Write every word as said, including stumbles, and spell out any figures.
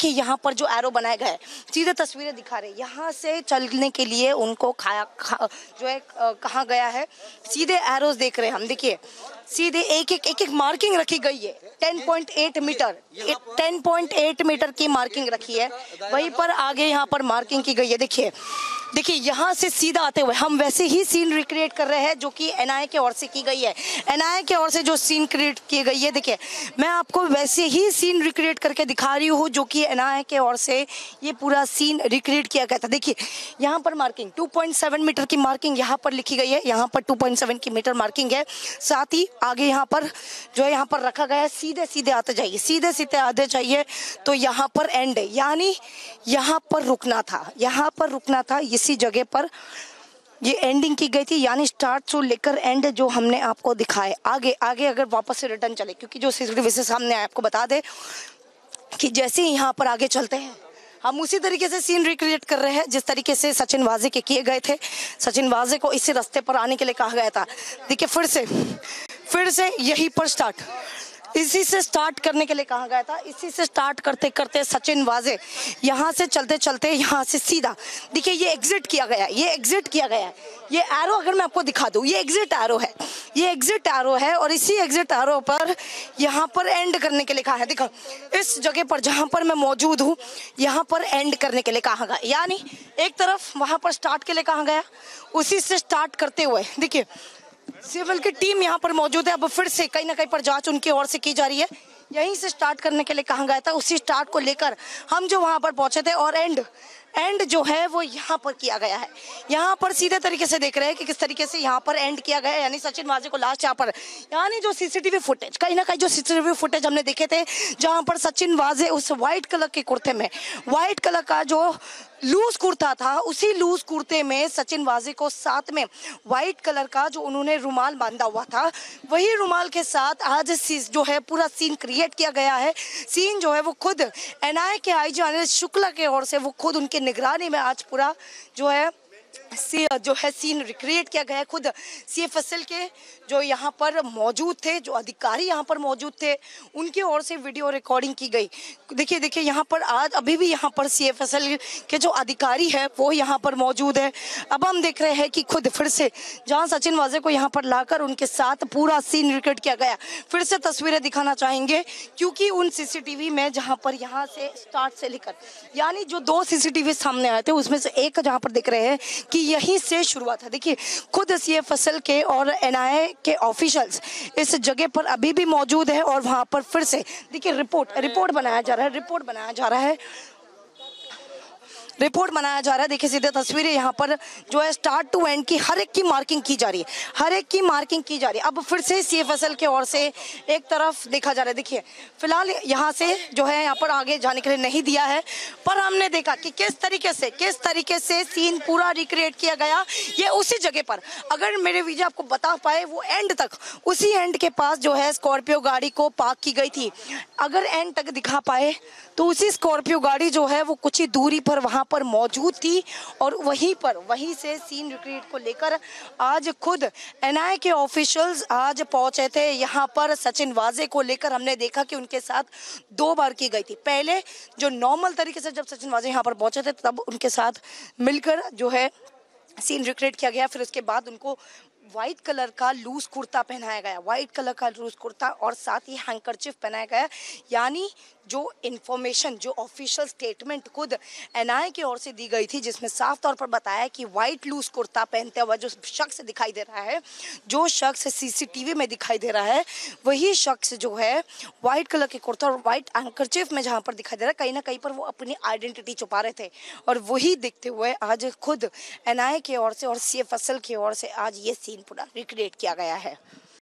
कि यहाँ पर जो एरो बनाए गए सीधे तस्वीरें दिखा रहे हैं, यहाँ से चलने के लिए उनको खाया खा, जो है कहा गया है, सीधे एरोज देख रहे हैं हम। देखिए सीधे एक एक एक एक मार्किंग रखी गई है, ten point eight metre ten point eight metre की मार्किंग रखी है, वहीं पर आगे यहाँ पर मार्किंग की गई है। देखिए देखिए यहाँ से सीधा आते हुए हम वैसे ही सीन रिक्रिएट कर रहे हैं जो कि एनआईए की ओर से की गई है, एनआईए की ओर से जो सीन क्रिएट की गई है। देखिए मैं आपको वैसे ही सीन रिक्रिएट करके दिखा रही हूँ जो कि एनआईए की ओर से ये पूरा सीन रिक्रिएट किया गया था। देखिए यहाँ पर marking two point seven metre की मार्किंग यहाँ पर लिखी गई है, यहाँ पर टू पॉइंट सेवन की मीटर मार्किंग है। साथ ही आगे यहाँ पर जो है यहाँ पर रखा गया है सीधे सीधे आते जाइए, सीधे सीधे आते जाइए, तो यहाँ पर एंड है, यानी यहाँ पर रुकना था, यहाँ पर रुकना था, इसी जगह पर ये एंडिंग की गई थी, यानी स्टार्ट से लेकर एंड जो हमने आपको दिखाए। आगे आगे अगर वापस से रिटर्न चले, क्योंकि जो सीसीटीवी से सामने आए, आपको बता दे कि जैसे ही यहाँ पर आगे चलते हैं हम उसी तरीके से सीन रिक्रिएट कर रहे हैं जिस तरीके से सचिन वाजे के किए गए थे। सचिन वाजे को इसी रास्ते पर आने के लिए कहा गया था। देखिए फिर से फिर से यहीं पर स्टार्ट, इसी से स्टार्ट करने के लिए कहा गया था। इसी से स्टार्ट करते करते सचिन वाजे यहाँ से चलते चलते यहाँ से सीधा, देखिए ये एग्जिट किया गया है, ये एग्जिट किया गया है, ये एरो अगर मैं आपको दिखा दूँ, ये एग्जिट एरो है, ये एग्जिट एरो है, और इसी एग्जिट एरो पर यहाँ पर एंड करने के लिए कहा है। देखो इस जगह पर जहाँ पर मैं मौजूद हूँ यहाँ पर एंड करने के लिए कहा गया, यानी एक तरफ वहाँ पर स्टार्ट के लिए कहा गया, उसी से स्टार्ट करते हुए देखिए सिविल की टीम यहाँ पर मौजूद है। अब फिर से कहीं ना कहीं पर जांच उनकी ओर से की जा रही है, यहीं से स्टार्ट करने के लिए कहा गया था, उसी स्टार्ट को लेकर हम जो वहाँ पर पहुँचे थे, और एंड एंड जो है वो यहाँ पर किया गया है। यहाँ पर सीधे तरीके से देख रहे हैं कि किस तरीके से यहाँ पर एंड किया गया है, यानी सचिन वाजे को लास्ट यहाँ पर, यानी जो सीसीटीवी फुटेज कहीं ना कहीं जो सीसीटीवी फुटेज हमने देखे थे जहाँ पर सचिन वाजे उस वाइट कलर के कुर्ते में, वाइट कलर का जो लूज कुर्ता था, उसी लूज कुर्ते में सचिन वाजे को साथ में वाइट कलर का जो उन्होंने रुमाल बांधा हुआ था, वही रुमाल के साथ आज जो है पूरा सीन क्रिएट किया गया है। सीन जो है वो खुद एनआईए के आई जी अनिल शुक्ला की ओर से वो खुद उनके निगरानी में आज पूरा जो है सी जो है सीन रिक्रिएट किया गया है। खुद सीएफएसएल के जो यहाँ पर मौजूद थे, जो अधिकारी यहाँ पर मौजूद थे, उनके ओर से वीडियो रिकॉर्डिंग की गई। देखिए देखिए यहाँ पर आज अभी भी यहाँ पर सीएफएसएल के जो अधिकारी है वो यहाँ पर मौजूद है। अब हम देख रहे हैं कि खुद फिर से जहाँ सचिन वाजे को यहाँ पर लाकर उनके साथ पूरा सीन रिक्रिएट किया गया। फिर से तस्वीरें दिखाना चाहेंगे क्योंकि उन सीसीटीवी में जहाँ पर यहाँ से स्टार्ट से लेकर, यानी जो दो सीसीटीवी सामने आए थे उसमें से एक जहाँ पर दिख रहे हैं कि यहीं से शुरुआत है। देखिए खुद सीएफएसएल के और एनआईए के ऑफिशियल्स इस जगह पर अभी भी मौजूद है और वहां पर फिर से देखिए रिपोर्ट रिपोर्ट बनाया जा रहा है, रिपोर्ट बनाया जा रहा है, रिपोर्ट बनाया जा रहा है। देखिए सीधे तस्वीरें यहाँ पर जो है स्टार्ट टू एंड की हर एक की मार्किंग की जा रही है, हर एक की मार्किंग की जा रही है। अब फिर से सीएफएसएल के ओर से एक तरफ देखा जा रहा है। देखिए फिलहाल यहाँ से जो है यहाँ पर आगे जाने के लिए नहीं दिया है, पर हमने देखा कि किस तरीके से किस तरीके से सीन पूरा रिक्रिएट किया गया। ये उसी जगह पर अगर मेरे वीजा आपको बता पाए वो एंड तक, उसी एंड के पास जो है स्कॉर्पियो गाड़ी को पार्क की गई थी। अगर एंड तक दिखा पाए तो उसी स्कॉर्पियो गाड़ी जो है वो कुछ ही दूरी पर वहाँ पर मौजूद थी और वहीं पर वहीं से सीन रिक्रिएट को लेकर आज खुद एनआईए के ऑफिशियल्स आज पहुंचे थे यहां पर। सचिन वाजे को लेकर हमने देखा कि उनके साथ दो बार की गई थी, पहले जो नॉर्मल तरीके से जब सचिन वाजे यहां पर पहुंचे थे तब उनके साथ मिलकर जो है सीन रिक्रिएट किया गया, फिर उसके बाद उनको वाइट कलर का लूज कुर्ता पहनाया गया, वाइट कलर का लूज कुर्ता और साथ ही हैंकरचीफ पहनाया गया। यानी जो इन्फॉर्मेशन जो ऑफिशियल स्टेटमेंट खुद एनआईए की ओर से दी गई थी जिसमें साफ तौर पर बताया कि वाइट लूज कुर्ता पहनते हुए जो शख्स दिखाई दे रहा है, जो शख्स सीसीटीवी में दिखाई दे रहा है, वही शख्स जो है वाइट कलर के कुर्ता और वाइट हैंकरचीफ में जहाँ पर दिखाई दे रहा है, कहीं ना कहीं पर वो अपनी आइडेंटिटी छुपा रहे थे और वही देखते हुए आज खुद एनआईए की ओर से और सीएफएसएल की ओर से आज ये सीन पूरा रिक्रिएट किया गया है।